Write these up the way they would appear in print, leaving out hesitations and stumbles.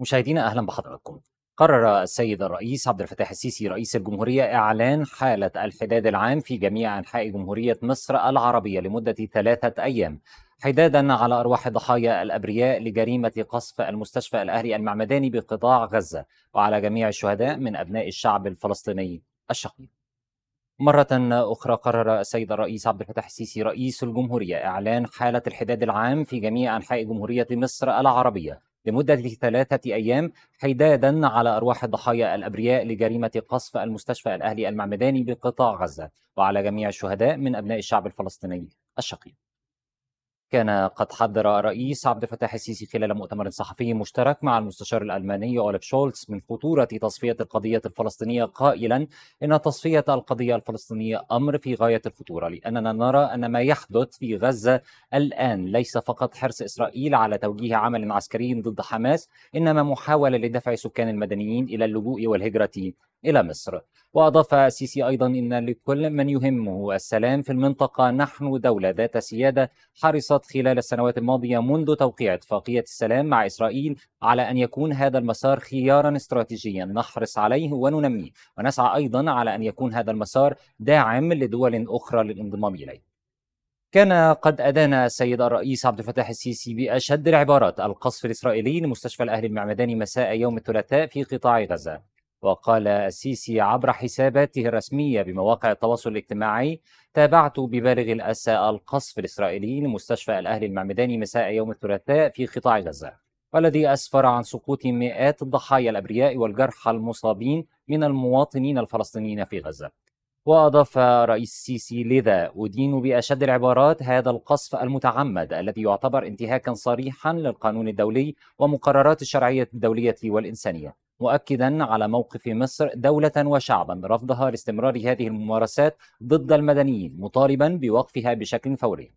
مشاهدينا أهلا بحضراتكم. قرر السيد الرئيس عبد الفتاح السيسي رئيس الجمهورية إعلان حالة الحداد العام في جميع أنحاء جمهورية مصر العربية لمدة 3 أيام، حدادا على أرواح ضحايا الأبرياء لجريمة قصف المستشفى الأهلي المعمداني بقطاع غزة، وعلى جميع الشهداء من أبناء الشعب الفلسطيني الشقيق. مرة أخرى قرر السيد الرئيس عبد الفتاح السيسي رئيس الجمهورية إعلان حالة الحداد العام في جميع أنحاء جمهورية مصر العربية لمدة 3 أيام، حدادا على أرواح الضحايا الأبرياء لجريمة قصف المستشفى الأهلي المعمداني بقطاع غزة، وعلى جميع الشهداء من أبناء الشعب الفلسطيني الشقيق. كان قد حذر الرئيس عبد الفتاح السيسي خلال مؤتمر صحفي مشترك مع المستشار الألماني أولف شولتس من خطورة تصفية القضية الفلسطينية، قائلا إن تصفية القضية الفلسطينية أمر في غاية الخطورة، لأننا نرى أن ما يحدث في غزة الآن ليس فقط حرص إسرائيل على توجيه عمل عسكري ضد حماس، إنما محاولة لدفع سكان المدنيين إلى اللجوء والهجرة إلى مصر. وأضاف السيسي أيضا إن لكل من يهمه السلام في المنطقة، نحن دولة ذات سيادة حرصت خلال السنوات الماضية منذ توقيع اتفاقية السلام مع إسرائيل على أن يكون هذا المسار خيارا استراتيجيا نحرص عليه وننميه، ونسعى أيضا على أن يكون هذا المسار داعم لدول أخرى للانضمام إليه. كان قد أدان السيد الرئيس عبد الفتاح السيسي بأشد العبارات القصف الإسرائيلي لمستشفى الأهلي المعمداني مساء يوم الثلاثاء في قطاع غزة. وقال السيسي عبر حساباته الرسمية بمواقع التواصل الاجتماعي: تابعت ببالغ الأسى القصف الإسرائيلي لمستشفى الأهلي المعمداني مساء يوم الثلاثاء في قطاع غزة، والذي أسفر عن سقوط مئات الضحايا الأبرياء والجرحى المصابين من المواطنين الفلسطينيين في غزة. وأضاف رئيس السيسي: لذا أدين بأشد العبارات هذا القصف المتعمد الذي يعتبر انتهاكا صريحا للقانون الدولي ومقررات الشرعية الدولية والإنسانية، مؤكدا على موقف مصر دولة وشعبا رفضها لاستمرار هذه الممارسات ضد المدنيين، مطالبا بوقفها بشكل فوري.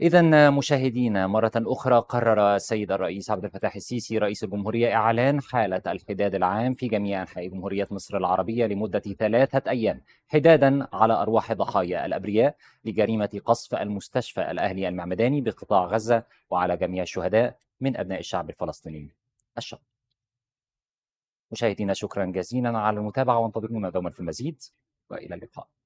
إذا مشاهدينا، مرة أخرى قرر السيد الرئيس عبد الفتاح السيسي رئيس الجمهورية إعلان حالة الحداد العام في جميع أنحاء جمهورية مصر العربية لمدة 3 أيام، حدادا على أرواح ضحايا الأبرياء لجريمة قصف المستشفى الأهلي المعمداني بقطاع غزة، وعلى جميع الشهداء من أبناء الشعب الفلسطيني الشقيق. مشاهدينا، شكرا جزيلا على المتابعة، وانتظرونا دوما في المزيد، وإلى اللقاء.